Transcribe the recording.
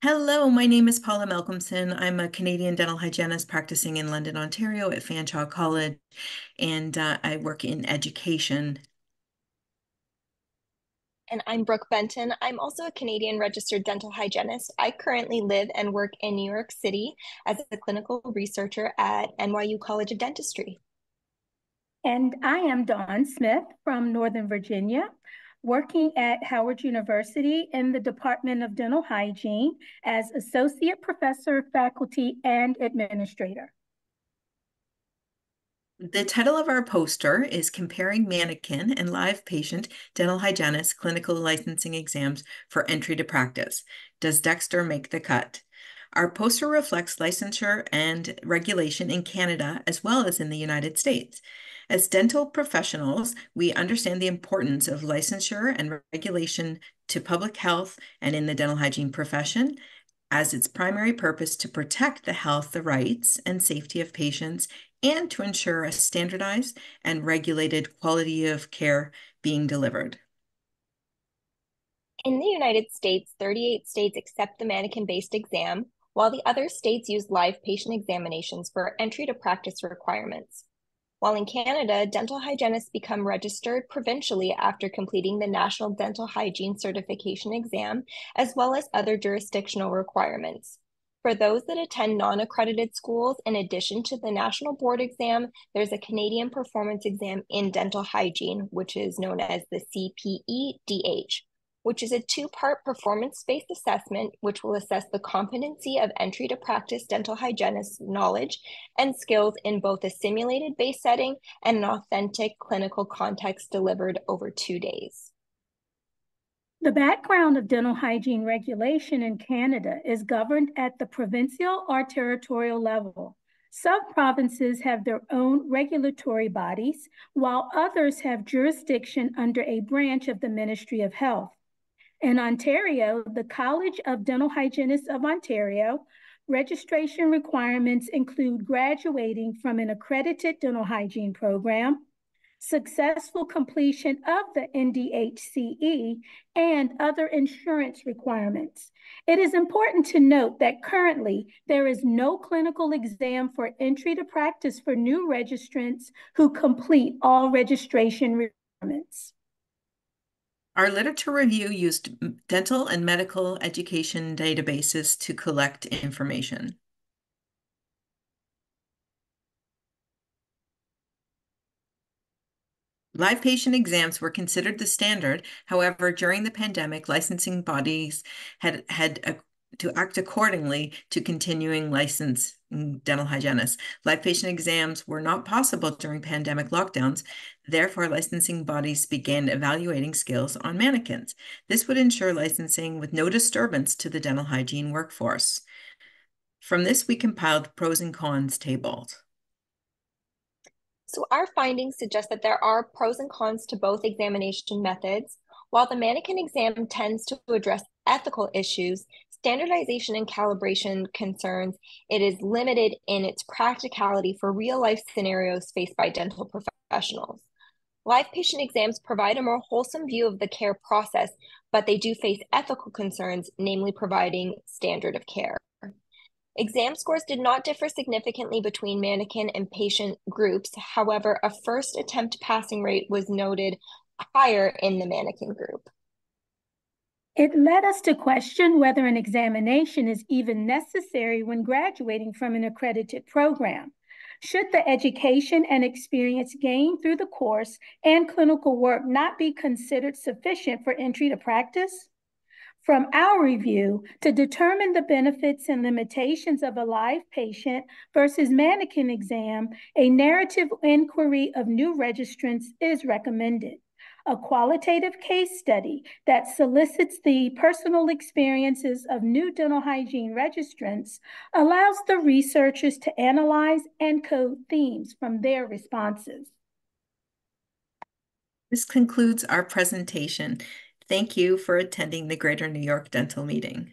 Hello, my name is Paula Malcolmson. I'm a Canadian dental hygienist practicing in London, Ontario at Fanshawe College, and I work in education. And I'm Brooke Benton. I'm also a Canadian registered dental hygienist. I currently live and work in New York City as a clinical researcher at NYU College of Dentistry. And I am Dawn Smith from Northern Virginia, working at Howard University in the Department of Dental Hygiene as Associate Professor, Faculty, and Administrator. The title of our poster is Comparing Manikin and Live Patient Dental Hygienist Clinical Licensing Exams for Entry to Practice. Does Dexter make the cut? Our poster reflects licensure and regulation in Canada as well as in the United States. As dental professionals, we understand the importance of licensure and regulation to public health and in the dental hygiene profession as its primary purpose to protect the health, the rights, and safety of patients, and to ensure a standardized and regulated quality of care being delivered. In the United States, 38 states accept the manikin-based exam, while the other states use live patient examinations for entry to practice requirements. While in Canada, dental hygienists become registered provincially after completing the National Dental Hygiene Certification Exam, as well as other jurisdictional requirements. For those that attend non-accredited schools, in addition to the National Board Exam, there's a Canadian Performance Exam in Dental Hygiene, which is known as the CPEDH, which is a two-part performance-based assessment, which will assess the competency of entry to practice dental hygienist knowledge and skills in both a simulated-based setting and an authentic clinical context delivered over 2 days. The background of dental hygiene regulation in Canada is governed at the provincial or territorial level. Some provinces have their own regulatory bodies, while others have jurisdiction under a branch of the Ministry of Health. In Ontario, the College of Dental Hygienists of Ontario, registration requirements include graduating from an accredited dental hygiene program, successful completion of the NDHCE, and other insurance requirements. It is important to note that currently there is no clinical exam for entry to practice for new registrants who complete all registration requirements. Our literature review used dental and medical education databases to collect information. Live patient exams were considered the standard. However, during the pandemic, licensing bodies had to act accordingly to continuing license dental hygienists. Live patient exams were not possible during pandemic lockdowns. Therefore, licensing bodies began evaluating skills on manikins. This would ensure licensing with no disturbance to the dental hygiene workforce. From this, we compiled the pros and cons tables. So our findings suggest that there are pros and cons to both examination methods. While the manikin exam tends to address ethical issues, standardization and calibration concerns, it is limited in its practicality for real-life scenarios faced by dental professionals. Live patient exams provide a more wholesome view of the care process, but they do face ethical concerns, namely providing standard of care. Exam scores did not differ significantly between manikin and patient groups. However, a first attempt passing rate was noted higher in the manikin group. It led us to question whether an examination is even necessary when graduating from an accredited program. Should the education and experience gained through the course and clinical work not be considered sufficient for entry to practice? From our review, to determine the benefits and limitations of a live patient versus manikin exam, a narrative inquiry of new registrants is recommended. A qualitative case study that solicits the personal experiences of new dental hygiene registrants allows the researchers to analyze and code themes from their responses. This concludes our presentation. Thank you for attending the Greater New York Dental Meeting.